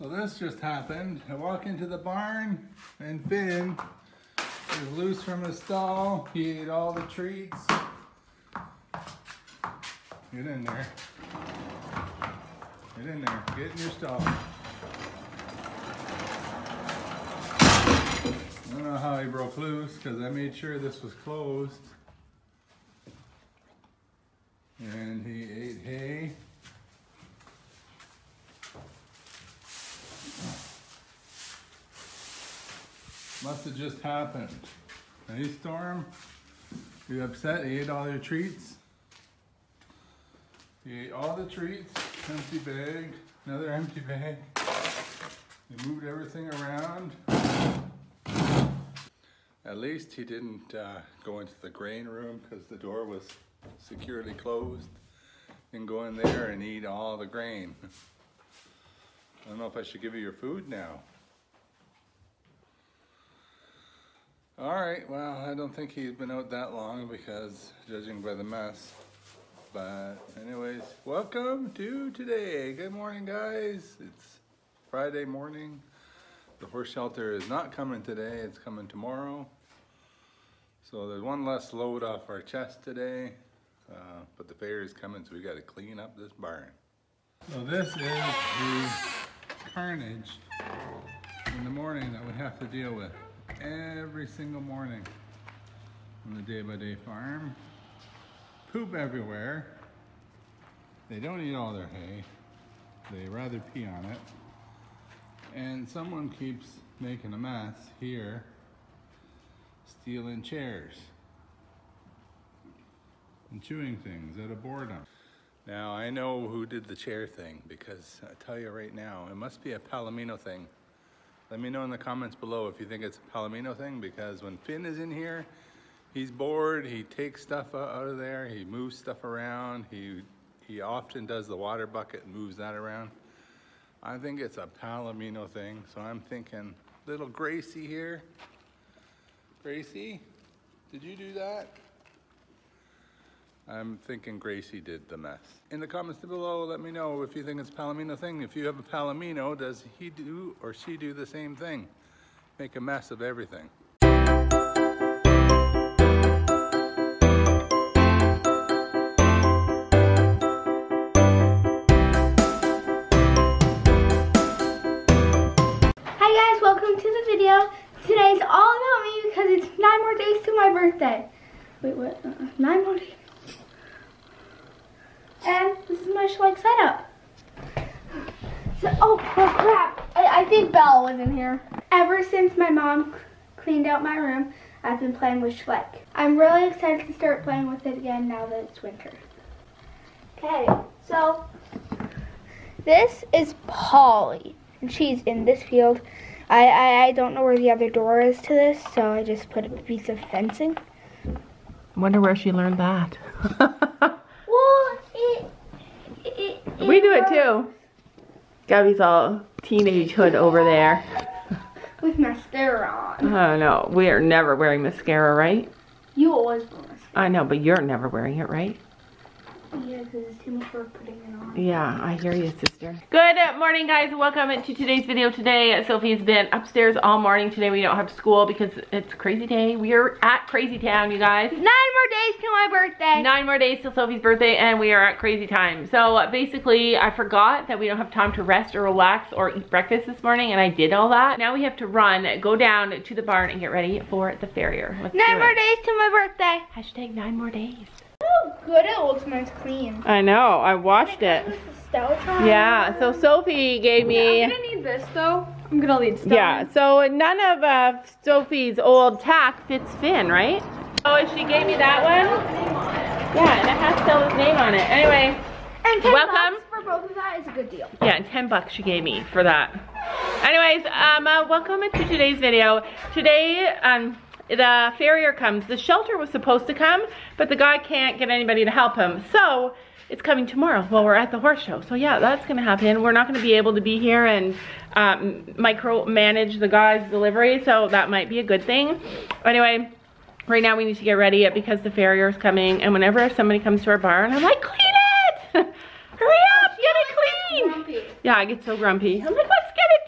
So this just happened. I walk into the barn and Finn is loose from the stall. He ate all the treats. Get in there. Get in there. Get in your stall. I don't know how he broke loose because I made sure this was closed. And he ate hay. Must have just happened. Hey, Storm, you upset? You ate all your treats? You ate all the treats. Empty bag. Another empty bag. They moved everything around. At least he didn't go into the grain room because the door was securely closed. Didn't go in there and eat all the grain. I don't know if I should give you your food now. All right, well, I don't think he's been out that long because, judging by the mess. But anyways, welcome to today. Good morning, guys. It's Friday morning. The horse shelter is not coming today. It's coming tomorrow. So there's one less load off our chest today. But the fair is coming, so we got to clean up this barn. So this is the carnage in the morning that we have to deal with every single morning on the day-by-day farm. Poop everywhere. They don't eat all their hay. They rather pee on it. And someone keeps making a mess here, stealing chairs and chewing things out of boredom. Now I know who did the chair thing, because I tell you right now, it must be a Palomino thing. Let me know in the comments below if you think it's a Palomino thing, because when Finn is in here, he's bored, he takes stuff out of there, he moves stuff around, he often does the water bucket and moves that around. I think it's a Palomino thing, so I'm thinking little Gracie here. Gracie, did you do that? I'm thinking Gracie did the mess. In the comments below, let me know if you think it's a Palomino thing. If you have a Palomino, does he do or she do the same thing? Make a mess of everything. Hi guys, welcome to the video. Today's all about me because it's 9 more days to my birthday. Wait, what? 9 more days. And this is my Schleck setup. So, oh crap, I think Belle was in here. Ever since my mom cleaned out my room, I've been playing with Schleck. I'm really excited to start playing with it again now that it's winter. Okay, so this is Polly, and she's in this field. I don't know where the other door is to this, so I just put a piece of fencing. Wonder where she learned that. We do it too. Gabby's all teenagehood over there. With mascara on. Oh no, we are never wearing mascara, right? You always wear mascara. I know, but you're never wearing it, right? Yeah, because it's too much work putting it on. Yeah, I hear you, sister. Good morning, guys. Welcome to today's video. Today, Sophie's been upstairs all morning. Today, we don't have school because it's crazy day. We are at Crazy Town, you guys. 9 more days till my birthday. 9 more days till Sophie's birthday, and we are at Crazy Time. So, basically, I forgot that we don't have time to rest or relax or eat breakfast this morning, and I did all that. Now, we have to run, go down to the barn, and get ready for the farrier. Let's 9 more days till my birthday. Hashtag 9 more days. Oh, good, it looks nice, clean. I know, I washed it. Yeah, so Sophie gave me... I'm gonna need this though. I'm gonna need stuff. Yeah, so none of Sophie's old tack fits Finn, right? Oh, and she gave me that one. Yeah, and it has Stella's name on it. Anyway, and $10 for both of that is a good deal. Yeah, and $10 she gave me for that. Anyways, welcome to today's video. Today, the farrier comes. The shelter was supposed to come, but the guy can't get anybody to help him. So it's coming tomorrow while we're at the horse show. So yeah, that's going to happen. We're not going to be able to be here and micromanage the guy's delivery. So that might be a good thing. Anyway, right now we need to get ready because the farrier is coming. And whenever somebody comes to our barn, I'm like, clean it! Hurry up, get it clean! Yeah, I get so grumpy. I'm like, let's get it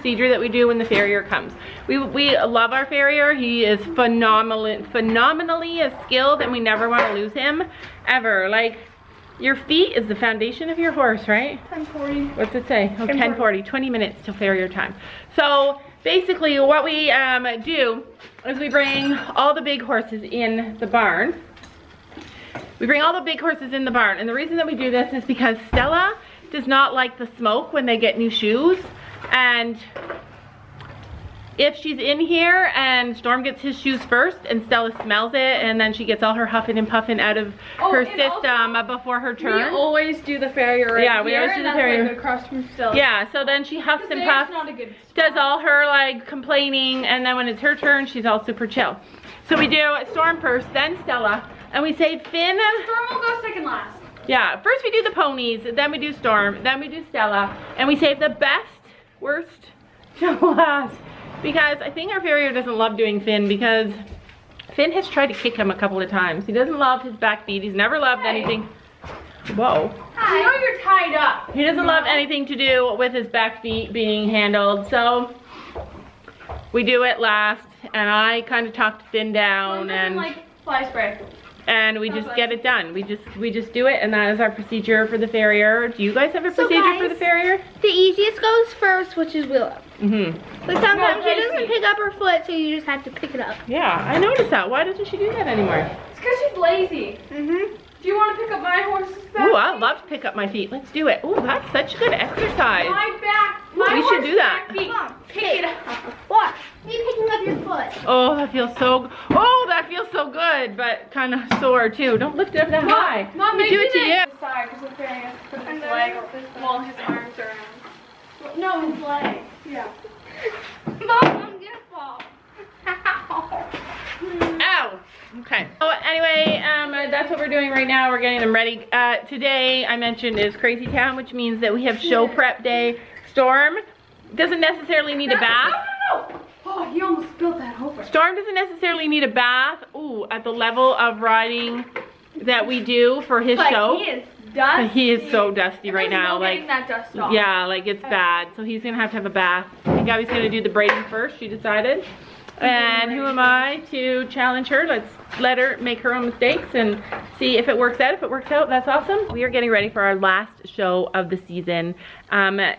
procedure that we do when the farrier comes. We love our farrier. He is phenomenally skilled, and we never want to lose him ever. Like, your feet is the foundation of your horse, right? 1040. What's it say? Oh, 1040. 20 minutes till farrier time. So basically what we do is we bring all the big horses in the barn. We bring all the big horses in the barn, and the reason that we do this is because Stella does not like the smoke when they get new shoes. And if she's in here and Storm gets his shoes first and Stella smells it, and then she gets all her huffing and puffing out of her system before her turn. We always do the farrier right here. Yeah, we always do the farrier. Like across from Stella. Yeah, so then she huffs and puffs, does all her like complaining, and then when it's her turn, she's all super chill. So we do Storm first, then Stella, and we say Finn. Storm will go second last. Yeah, first we do the ponies, then we do Storm, then we do Stella, and we save the best, worst to last. Because I think our farrier doesn't love doing Finn, because Finn has tried to kick him a couple of times. He doesn't love his back feet. He's never loved anything. Whoa. I know you're tied up. He doesn't love anything to do with his back feet being handled. So we do it last, and I kind of talked Finn down, and like fly spray. And we just get it done. We just do it, and that is our procedure for the farrier. Do you guys have a procedure for the farrier? The easiest goes first, which is Willow. Mm-hmm. But sometimes she doesn't pick up her foot, so you just have to pick it up. Yeah, I noticed that. Why doesn't she do that anymore? It's because she's lazy. Mm-hmm. Do you want to pick up my horse's back? Ooh, I'd love to pick up my feet. Let's do it. Ooh, that's such good exercise. My back. We should do that. Pick it up. Watch. Me picking up your foot. Oh, that feels so good. Oh, that feels so good, but kind of sore too. Don't lift it up that high. Mom, do it to you. Well, his arms are around. No, his leg. Yeah. Mom, I'm gonna fall. Ow. Okay. Oh, anyway, that's what we're doing right now. We're getting them ready. Today, I mentioned, is Crazy Town, which means that we have show prep day. Storm doesn't necessarily need a bath. No. Oh, he almost spilled that over. Storm doesn't necessarily need a bath. Ooh, at the level of riding that we do for his show. He is dusty. He is so dusty right now. No, like, that dust off. Yeah, like it's bad. So he's gonna have to have a bath. I think Gabby's gonna do the braiding first. She decided. And who am I to challenge her? Let's let her make her own mistakes and see if it works out. If it works out, that's awesome. We are getting ready for our last show of the season.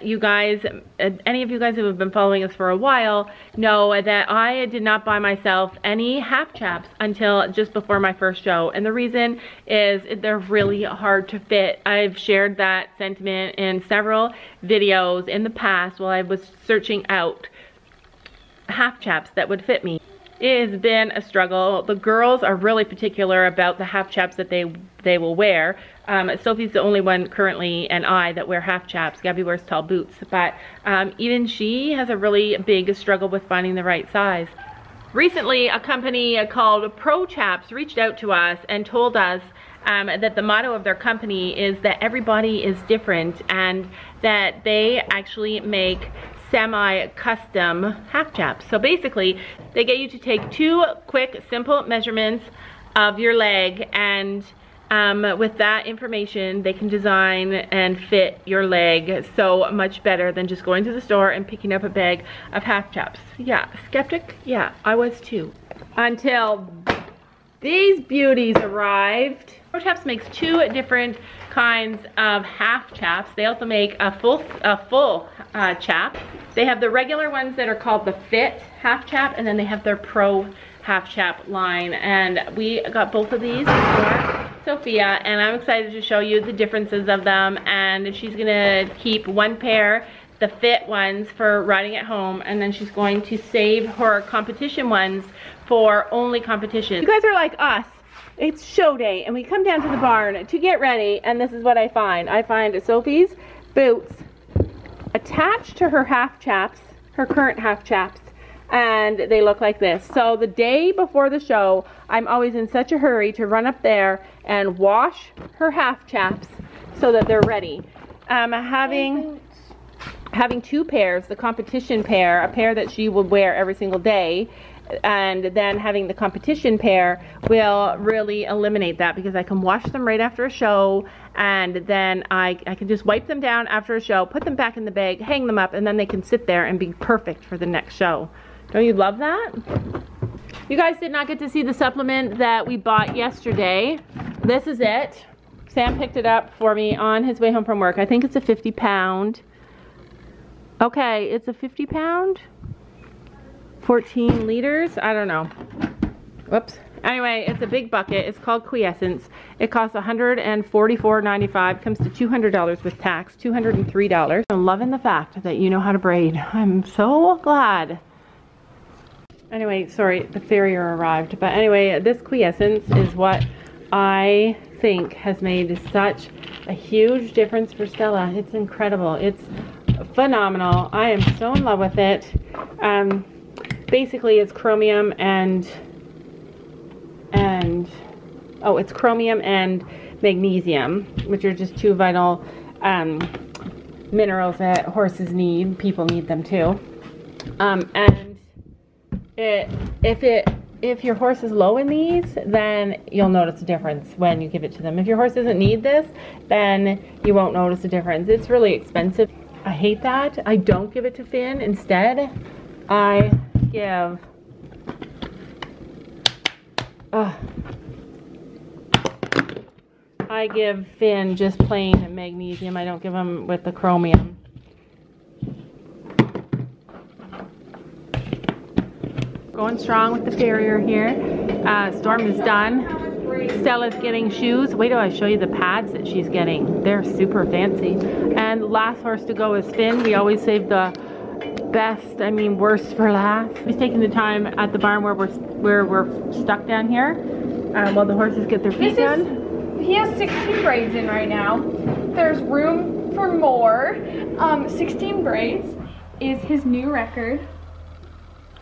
You guys, any of you guys who have been following us for a while know that I did not buy myself any half chaps until just before my first show. And the reason is they're really hard to fit. I've shared that sentiment in several videos in the past while I was searching out half chaps that would fit me. It has been a struggle. The girls are really particular about the half chaps that they will wear. Sophie's the only one currently, and I, that wear half chaps. Gabby wears tall boots, but even she has a really big struggle with finding the right size. Recently, a company called Pro Chaps reached out to us and told us that the motto of their company is that everybody is different, and that they actually make semi-custom half chaps. So basically, they get you to take two quick, simple measurements of your leg, and with that information, they can design and fit your leg so much better than just going to the store and picking up a bag of half chaps. Yeah, skeptic? Yeah, I was too. Until these beauties arrived. Pro Chaps makes two different kinds of half chaps. They also make a full chap. They have the regular ones that are called the fit half chap, and then they have their pro half chap line. And we got both of these for Sophia, and I'm excited to show you the differences of them. And she's gonna keep one pair, the fit ones, for riding at home, and then she's going to save her competition ones for only competition. You guys are like us. It's show day, and we come down to the barn to get ready, and this is what I find. I find Sophie's boots attached to her half chaps, her current half chaps, and they look like this. So the day before the show, I'm always in such a hurry to run up there and wash her half chaps so that they're ready. Having two pairs, the competition pair, a pair that she will wear every single day, and then having the competition pair will really eliminate that, because I can wash them right after a show, and then I can just wipe them down after a show, put them back in the bag, hang them up, and then they can sit there and be perfect for the next show. Don't you love that? You guys did not get to see the supplement that we bought yesterday. This is it. Sam picked it up for me on his way home from work. I think it's a 50 pound. Okay, it's a 50 pound? 14 liters? I don't know. Whoops. Anyway, it's a big bucket. It's called Quiescence. It costs $144.95. Comes to $200 with tax, $203. I'm loving the fact that you know how to braid. I'm so glad. Anyway, sorry, the farrier arrived. But anyway, this Quiescence is what I think has made such a huge difference for Stella. It's incredible. It's phenomenal. I am so in love with it. Basically, it's chromium and chromium and magnesium, which are just two vital minerals that horses need. People need them too. If your horse is low in these, then you'll notice a difference when you give it to them. If your horse doesn't need this, then you won't notice a difference. It's really expensive. I hate that. I don't give it to Finn. Instead, I give Finn just plain magnesium. I don't give him with the chromium. Going strong with the farrier here. Storm is done. Stella's getting shoes. Wait till I show you the pads that she's getting. They're super fancy. And last horse to go is Finn. We always save the best, I mean worst for last. He's taking the time at the barn where we're stuck down here while the horses get their feet done. He has 16 braids in right now. There's room for more. 16 braids is his new record.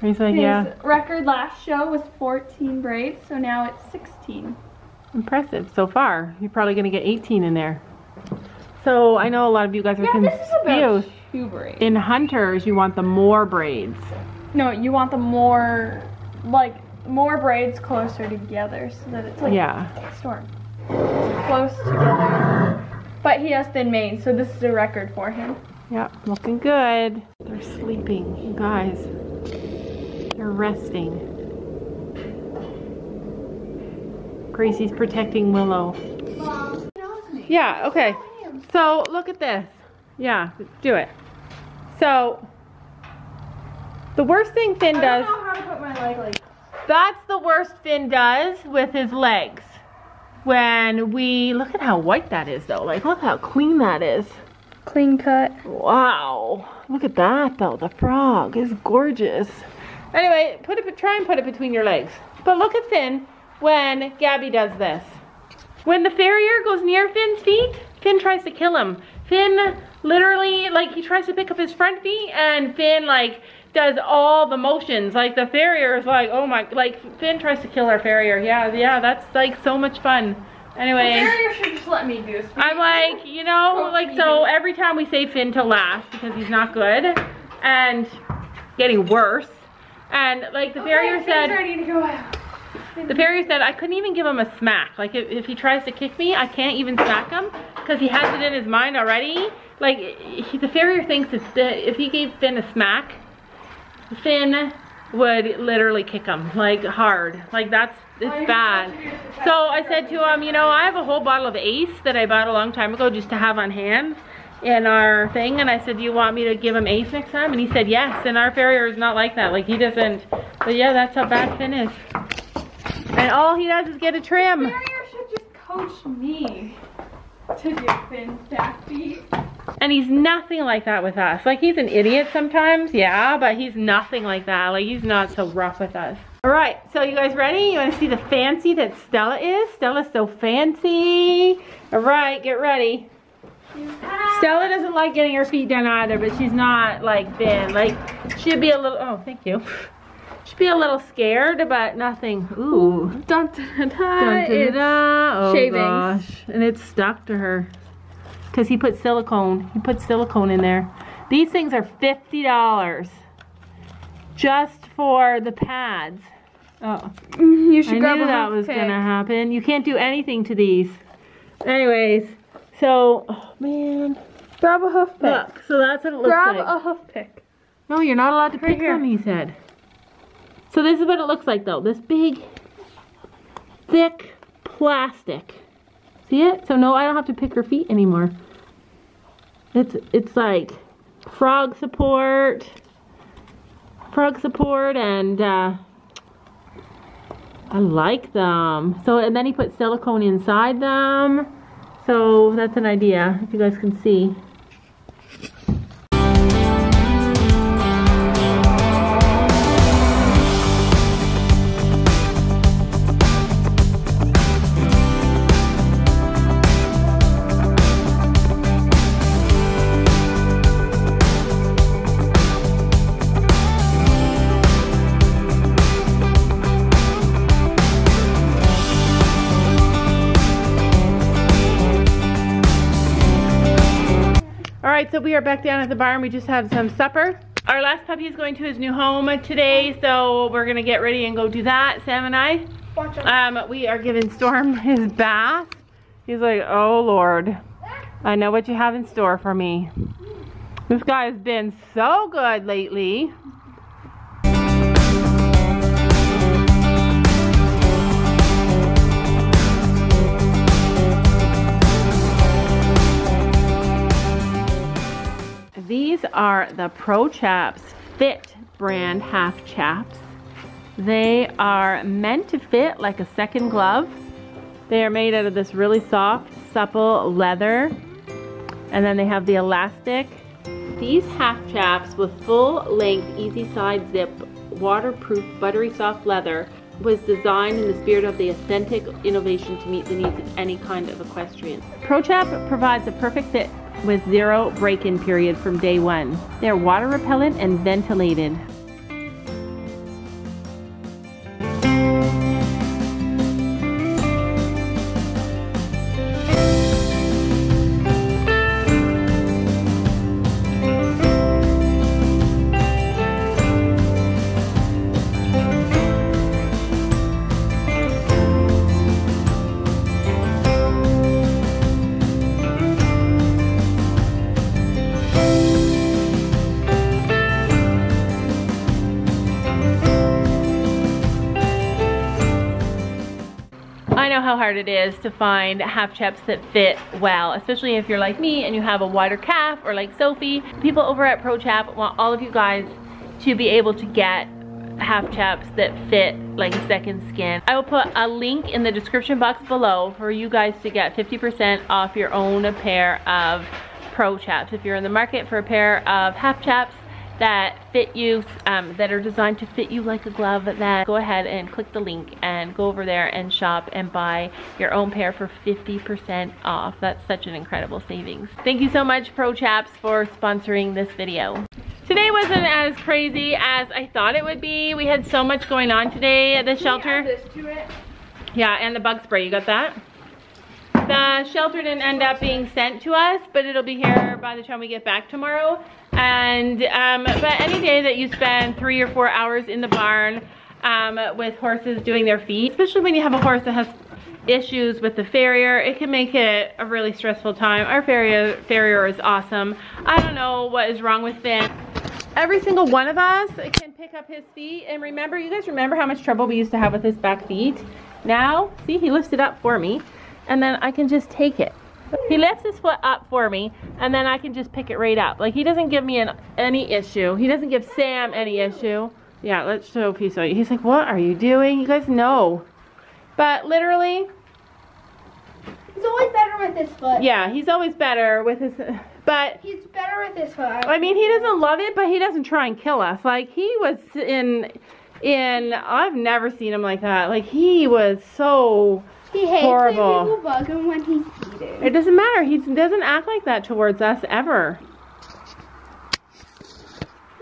He's like, yeah. His record last show was 14 braids, so now it's 16. Impressive so far. You're probably going to get 18 in there. So I know a lot of you guys are confused. In hunters, you want the more braids. No, you want the more, like, more braids closer together so that it's like, yeah, Storm. It's close together. But he has thin mane, so this is a record for him. Yep, looking good. They're sleeping, you guys. They're resting. Gracie's protecting Willow. Mom. Yeah, okay. So look at this. Yeah, do it. So the worst thing Finn does. I don't know how to put my leg like this. That's the worst Finn does with his legs. When we look at how white that is though. Like look how clean that is. Clean cut. Wow. Look at that though. The frog is gorgeous. Anyway, try and put it between your legs. But look at Finn when Gabby does this. When the farrier goes near Finn's feet, Finn tries to kill him. Finn literally, like, he tries to pick up his front feet, and Finn, like, does all the motions. Like, the farrier is like, oh my, like, Finn tries to kill our farrier. Yeah, that's, like, so much fun. Anyway. The farrier should just let me do this. I'm like, you know, like, so every time we save Finn to last because he's not good and getting worse. And like the farrier said, I couldn't even give him a smack. Like if he tries to kick me, I can't even smack him because he has it in his mind already. Like the farrier thinks if he gave Finn a smack, Finn would literally kick him like hard. Like it's bad. So I said to him, you know, I have a whole bottle of Ace that I bought a long time ago just to have on hand in our thing, and I said, do you want me to give him Ace next time? And he said yes, and our farrier is not like that. Like he doesn't, but yeah, that's how bad Finn is. And all he does is get a trim. The farrier should just coach me to do Finn's back feet. And he's nothing like that with us. Like he's an idiot sometimes, yeah, but he's nothing like that. Like he's not so rough with us. All right, so you guys ready? You wanna see the fancy that Stella is? Stella's so fancy. All right, get ready. Stella doesn't like getting her feet done either, but she's not like Finn. Like she'd be a little, oh thank you, she'd be a little scared about nothing. Ooh, dun da da, dun da. Oh gosh, and it's stuck to her because he put silicone in there. These things are $50. just for the pads. Oh, you should grab a that was going to happen. You can't do anything to these. Anyways, so, oh man. Grab a hoof pick. Look, so that's what it looks like. Grab a hoof pick. No, you're not allowed to pick them, he said. So this is what it looks like though. This big, thick plastic. See it? So no, I don't have to pick her feet anymore. It's like frog support and, I like them. So, and then he put silicone inside them. So that's an idea, if you guys can see. So we are back down at the barn. We just had some supper. Our last puppy is going to his new home today, so we're gonna get ready and go do that, Sam and I. We are giving Storm his bath. He's like, oh Lord, I know what you have in store for me. This guy has been so good lately. These are the Pro Chaps Fit brand half chaps. They are meant to fit like a second glove. They are made out of this really soft, supple leather. And then they have the elastic. These half chaps with full length, easy side zip, waterproof, buttery soft leather was designed in the spirit of the authentic innovation to meet the needs of any kind of equestrian. Pro Chap provides a perfect fit with zero break-in period from day one. They're water repellent and ventilated. How hard it is to find half chaps that fit well, especially if you're like me and you have a wider calf, or like Sophie. People over at Pro Chap want all of you guys to be able to get half chaps that fit like a second skin. I will put a link in the description box below for you guys to get 50% off your own pair of Pro Chaps. If you're in the market for a pair of half chaps that fit you, that are designed to fit you like a glove, then go ahead and click the link and go over there and shop and buy your own pair for 50% off. That's such an incredible savings. Thank you so much, Pro Chaps, for sponsoring this video. Today wasn't as crazy as I thought it would be. We had so much going on today at the shelter. Yeah, and the bug spray, you got that? The shelter didn't end up being sent to us, but it'll be here by the time we get back tomorrow. And but any day that you spend 3 or 4 hours in the barn with horses doing their feet, especially when you have a horse that has issues with the farrier, it can make it a really stressful time. Our farrier is awesome. I don't know what is wrong with Finn. Every single one of us can pick up his feet, and remember, you guys remember how much trouble we used to have with his back feet? Now, see, he lifts it up for me, and then I can just take it. He lifts his foot up for me, and then I can just pick it right up. Like, he doesn't give me any issue. He doesn't give Sam any issue. Yeah, let's show Piso. He's like, what are you doing? You guys know. But literally, he's always better with his foot. Yeah, he's always better with his, but he's better with his foot. I mean, he doesn't love it, but he doesn't try and kill us. Like, he was I've never seen him like that. Like, he was so horrible. He hates when people bug him when he's eating. It doesn't matter. He doesn't act like that towards us ever.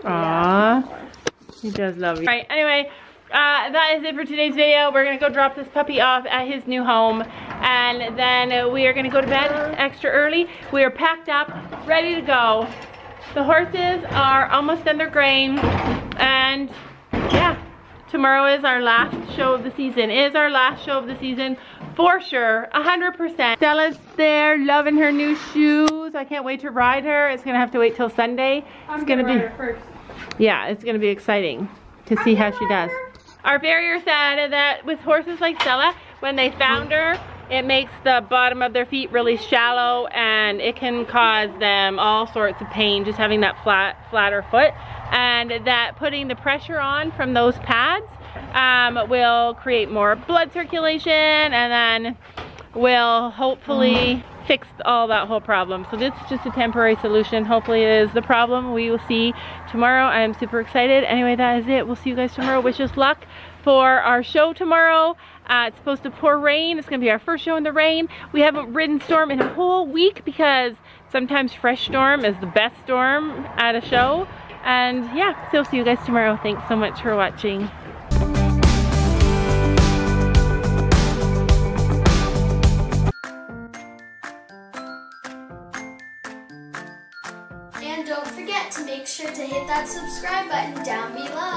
Yeah. Aww. He does love you. All right, anyway, that is it for today's video. We're going to go drop this puppy off at his new home. And then we are going to go to bed extra early. We are packed up, ready to go. The horses are almost in their grain. And Tomorrow is our last show of the season. It is our last show of the season for sure, 100%. Stella's there loving her new shoes. I can't wait to ride her. It's gonna have to wait till Sunday. I'm gonna ride her first. Yeah, it's gonna be exciting to see how she does. Our farrier said that with horses like Stella, when they found her, it makes the bottom of their feet really shallow and it can cause them all sorts of pain just having that flatter foot, and that putting the pressure on from those pads will create more blood circulation and then will hopefully fix all that whole problem. So this is just a temporary solution. Hopefully it is the problem. We will see tomorrow. I am super excited. Anyway, that is it. We'll see you guys tomorrow. Wish us luck for our show tomorrow. It's supposed to pour rain. It's gonna be our first show in the rain. We haven't ridden storm in a whole week because sometimes fresh storm is the best storm at a show. And yeah, so see you guys tomorrow. Thanks so much for watching. And don't forget to make sure to hit that subscribe button down below.